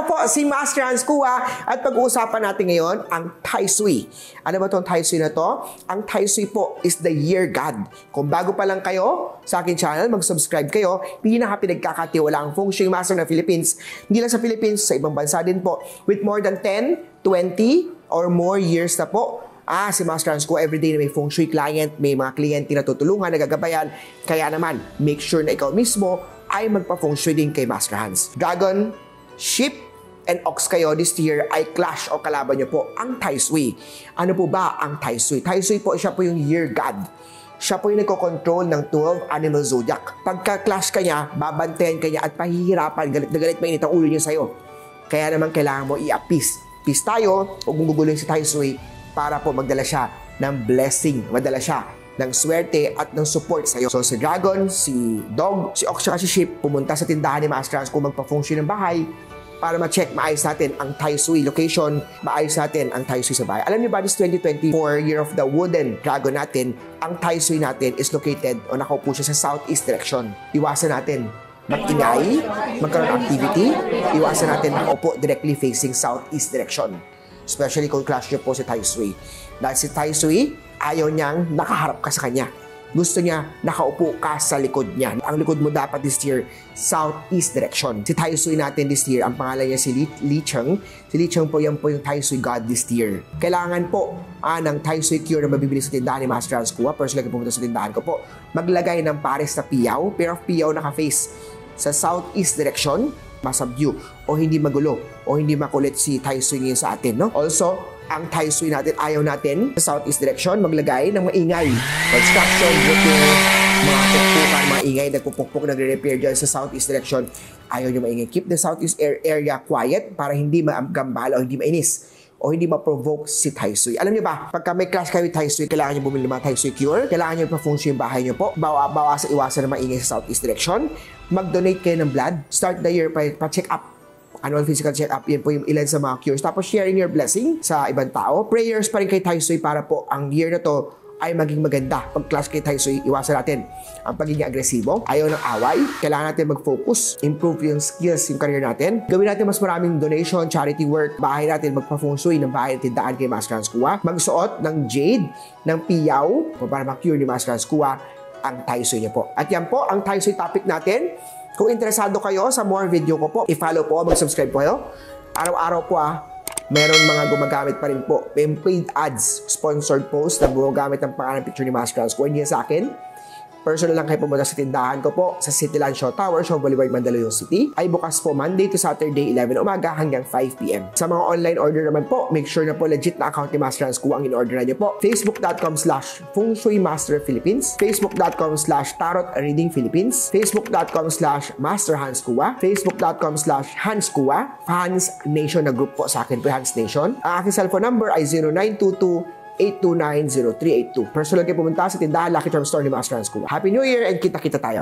Ako po si Master Hanz Cua at pag-uusapan natin ngayon ang Tai Sui. Ano ba tong Tai Sui na to? Ang Tai Sui po is the year god. Kung bago pa lang kayo sa akin channel, mag-subscribe kayo. Pinaka-pinagkakatiwala ang Feng Shui Master ng Philippines. Hindi lang sa Philippines, sa ibang bansa din po. With more than 10, 20 or more years na po. Si Master Hanz Cua everyday na may Feng Shui client, may mga kliyente na tutulungan, nagagabayan. Kaya naman, make sure na ikaw mismo ay magpa-Feng Shui din kay Master Hanz. Dragon, Sheep, and Ox kayo this year ay clash o kalaban nyo po ang Tai Sui. Ano po ba ang Tai Sui? Tai Sui po, siya po yung year god. Siya po yung nagkocontrol ng 12 animal zodiac. Pagka-clash ka niya, babantayan ka niya at pahihirapan, galit na galit mainit ang ulo niya sa'yo. Kaya naman kailangan mo i-appease. Peace tayo, huwag mong guguloy si Tai Sui, para po magdala siya ng blessing, magdala siya ng swerte at ng support sa iyo. So si Dragon, si Dog, si Ox, si Sheep, pumunta sa tindahan ni Master Hanz kung magpa-function ng bahay para ma-check, maayos natin ang Tai Sui location, maayos natin ang Tai Sui sa bahay. Alam niyo ba, this 2024 year of the Wooden Dragon natin, ang Tai Sui natin is located o nakaupo siya sa southeast direction. Iwasan natin mag-ingay, magkaroon ng activity, iwasan natin nakaupo directly facing southeast direction. Especially kung clash niyo po si Tai Sui. Dahil si Tai Sui, ayaw niyang nakaharap ka sa kanya. Gusto niya nakaupo ka sa likod niya. Ang likod mo dapat this year, southeast direction. Si Tai Sui natin this year, ang pangalan niya si Li Cheng. Si Li Cheng po, yan po yung Tai Sui god this year. Kailangan po ng Tai Sui cure na mabibili sa tindahan ni Master Hanz Cua. Personally, pumunta sa tindahan ko po. Maglagay ng pares na piyaw, pair of piyaw naka-face sa southeast direction. Masabdue o hindi magulo o hindi makulit si Tai Sui ngayon sa atin, no? Also, ang Tai Sui natin, ayaw natin sa southeast direction maglagay ng maingay. Construction, buting, mga pukpukan, mga ingay, nagpupukpuk, nagre-repair dyan sa southeast direction. Ayaw nyo maingay. Keep the southeast area quiet para hindi magambala o hindi mainis o hindi ma-provoke si Tai Sui. Alam niyo ba, pagka may clash kayo with Tai Sui, kailangan niyo bumili ng mga Tai Sui cure, kailangan niyo pa-feng shui yung bahay niyo po, bawas iwasan ng maingay sa southeast direction, mag-donate kayo ng blood, start the year pa-check up, annual physical check up, yan po yung ilan sa mga cures, tapos sharing your blessing sa ibang tao, prayers pa rin kay Tai Sui para po ang year na to ay maging maganda. Pag-clash kay Tai Sui, iwasan natin ang pagiging agresibo, ayaw ng away, kailangan natin mag-focus, improve yung skills, yung career natin, gawin natin mas maraming donation, charity work, bahay natin, magpa-Feng Shui ng bahay at tindahan kay Master Hanz Cua, magsuot ng jade, ng piyaw, para ma-cure ni Master Hanz Cua ang Tai Sui niya po. At yan po ang Tai Sui topic natin. Kung interesado kayo sa more video ko po, i-follow po, mag-subscribe po kayo. Araw-araw po meron mga gumagamit pa rin po. May paid ads, sponsored posts na gumagamit ng pangalan picture ni Master Hanz Cua. Hindi sa akin. Personal lang kayo pumunta sa tindahan ko po sa Cityland Show Tower, Show Boulevard, Mandaluyong City. Ay bukas po Monday to Saturday, 11 umaga hanggang 5 p.m. Sa mga online order naman po, make sure na po legit na account ni Master Hanz Cua ang in-order na niyo po. Facebook.com/Feng Shui Master Philippines, Facebook.com/Tarot Reading Philippines, Facebook.com/Master Hanz Cua, Facebook.com/Hanz Cua, Hanz Nation na group po sa akin po, Hanz Nation. Ang aking cellphone number ay 0922 829-0382. Personal kayo pumunta sa tindahan Lucky Term Store ni Master Hanz Cua. Happy New Year and kita-kita tayo!